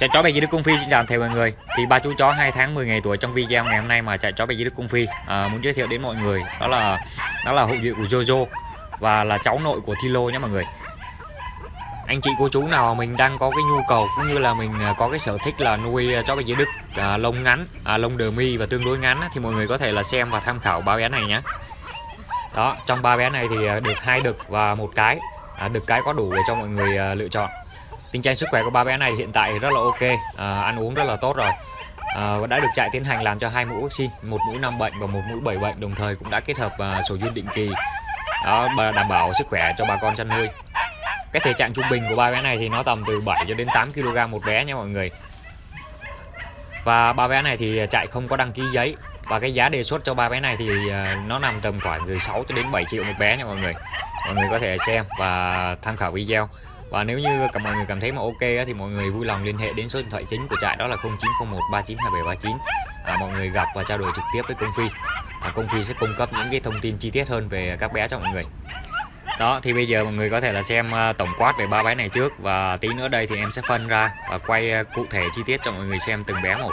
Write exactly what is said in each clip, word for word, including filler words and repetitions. Chạy chó bé dưới đất Công Phi xin chào thầy mọi người. Thì ba chú chó hai tháng mười ngày tuổi trong video ngày hôm nay mà chạy chó bé dưới đất Công Phi à, muốn giới thiệu đến mọi người đó là đó là hậu duệ của Jojo và là cháu nội của Thilo nhé mọi người. Anh chị cô chú nào mình đang có cái nhu cầu cũng như là mình có cái sở thích là nuôi chó bé dưới đất à, lông ngắn, à, lông đờ mi và tương đối ngắn thì mọi người có thể là xem và tham khảo ba bé này nhé. Đó, trong ba bé này thì được hai đực và một cái, à, đực cái có đủ để cho mọi người à, lựa chọn. Tình trạng sức khỏe của ba bé này hiện tại rất là ok, à, ăn uống rất là tốt rồi, à, đã được trại tiến hành làm cho hai mũi vaccine, một mũi năm bệnh và một mũi bảy bệnh, đồng thời cũng đã kết hợp à, sổ duyên định kỳ, đó đảm bảo sức khỏe cho bà con chăn nuôi. Cái thể trạng trung bình của ba bé này thì nó tầm từ bảy cho đến tám ki lô gam một bé nha mọi người. Và ba bé này thì trại không có đăng ký giấy và cái giá đề xuất cho ba bé này thì nó nằm tầm khoảng từ sáu cho đến bảy triệu một bé nha mọi người. Mọi người có thể xem và tham khảo video. Và nếu như cả mọi người cảm thấy mà ok thì mọi người vui lòng liên hệ đến số điện thoại chính của trại đó là không chín không một ba chín hai bảy ba chín. À, mọi người gặp và trao đổi trực tiếp với Công Phi. À, Công Phi sẽ cung cấp những cái thông tin chi tiết hơn về các bé cho mọi người. Đó thì bây giờ mọi người có thể là xem tổng quát về ba bé này trước và tí nữa đây thì em sẽ phân ra và quay cụ thể chi tiết cho mọi người xem từng bé một.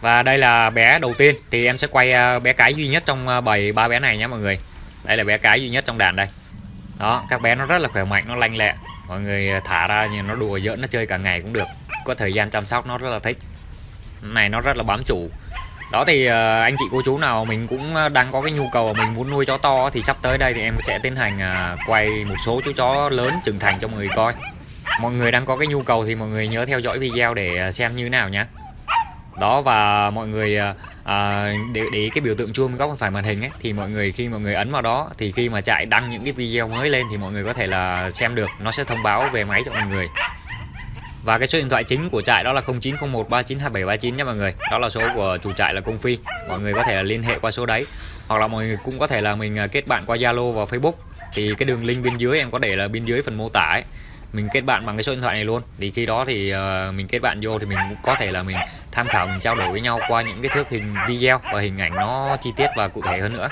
Và đây là bé đầu tiên thì em sẽ quay bé cái duy nhất trong bầy ba bé này nhé mọi người. Đây là bé cái duy nhất trong đàn đây. Đó, các bé nó rất là khỏe mạnh, nó lanh lẹ. Mọi người thả ra nhìn nó đùa giỡn, nó chơi cả ngày cũng được. Có thời gian chăm sóc nó rất là thích. Này nó rất là bám chủ. Đó thì anh chị cô chú nào mình cũng đang có cái nhu cầu mình muốn nuôi chó to thì sắp tới đây thì em sẽ tiến hành quay một số chú chó lớn trưởng thành cho mọi người coi. Mọi người đang có cái nhu cầu thì mọi người nhớ theo dõi video để xem như thế nào nhé. Đó và mọi người à, để, để cái biểu tượng chuông góc phải màn hình ấy thì mọi người khi mọi người ấn vào đó thì khi mà chạy đăng những cái video mới lên thì mọi người có thể là xem được, nó sẽ thông báo về máy cho mọi người. Và cái số điện thoại chính của trại đó là không chín không một ba chín hai bảy ba chín nha mọi người. Đó là số của chủ trại là Công Phi. Mọi người có thể là liên hệ qua số đấy hoặc là mọi người cũng có thể là mình kết bạn qua Zalo và Facebook. Thì cái đường link bên dưới em có để là bên dưới phần mô tả ấy. Mình kết bạn bằng cái số điện thoại này luôn. Thì khi đó thì uh, mình kết bạn vô thì mình cũng có thể là mình tham khảo, mình trao đổi với nhau qua những cái thước hình video và hình ảnh nó chi tiết và cụ thể hơn nữa.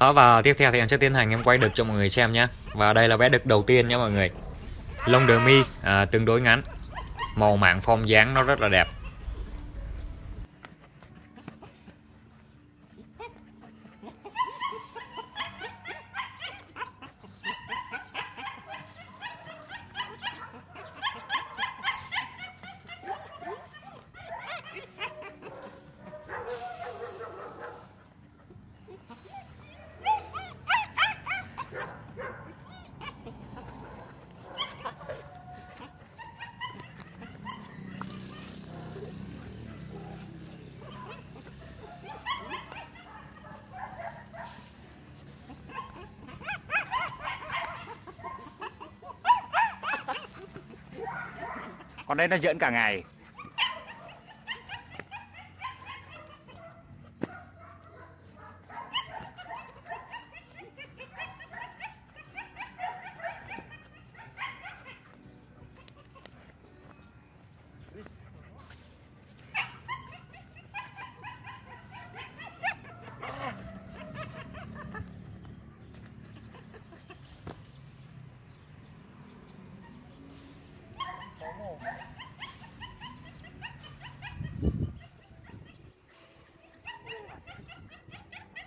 Đó, và tiếp theo thì em sẽ tiến hành em quay đực cho mọi người xem nhé. Và đây là vé đực đầu tiên nhé mọi người. Lông đờ mi à, tương đối ngắn, màu mảng form dáng nó rất là đẹp. Còn đây nó giỡn cả ngày.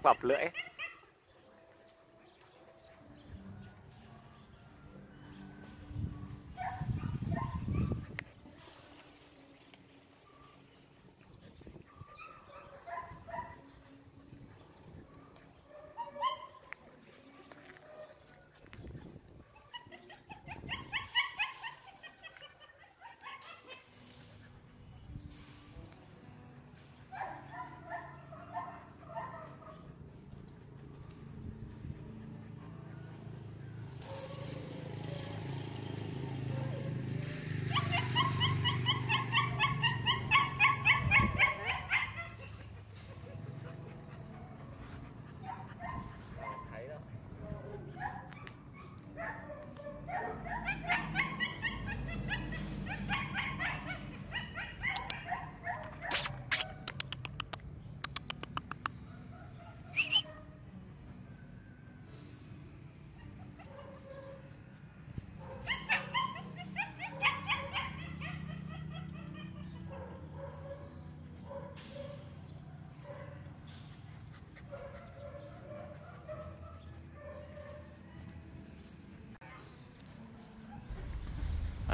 Bập lưỡi.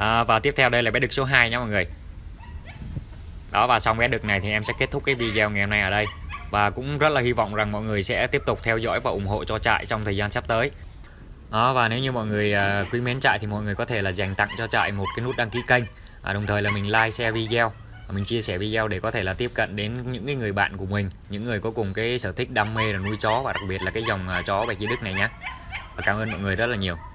À, và tiếp theo đây là bé đực số hai nha mọi người. Đó, và xong bé đực này thì em sẽ kết thúc cái video ngày hôm nay ở đây. Và cũng rất là hy vọng rằng mọi người sẽ tiếp tục theo dõi và ủng hộ cho trại trong thời gian sắp tới. Đó, và nếu như mọi người à, quý mến trại thì mọi người có thể là dành tặng cho trại một cái nút đăng ký kênh, à, đồng thời là mình like, share video, mình chia sẻ video để có thể là tiếp cận đến những cái người bạn của mình, những người có cùng cái sở thích đam mê là nuôi chó và đặc biệt là cái dòng chó bạch Dĩ Đức này nhé. Và cảm ơn mọi người rất là nhiều.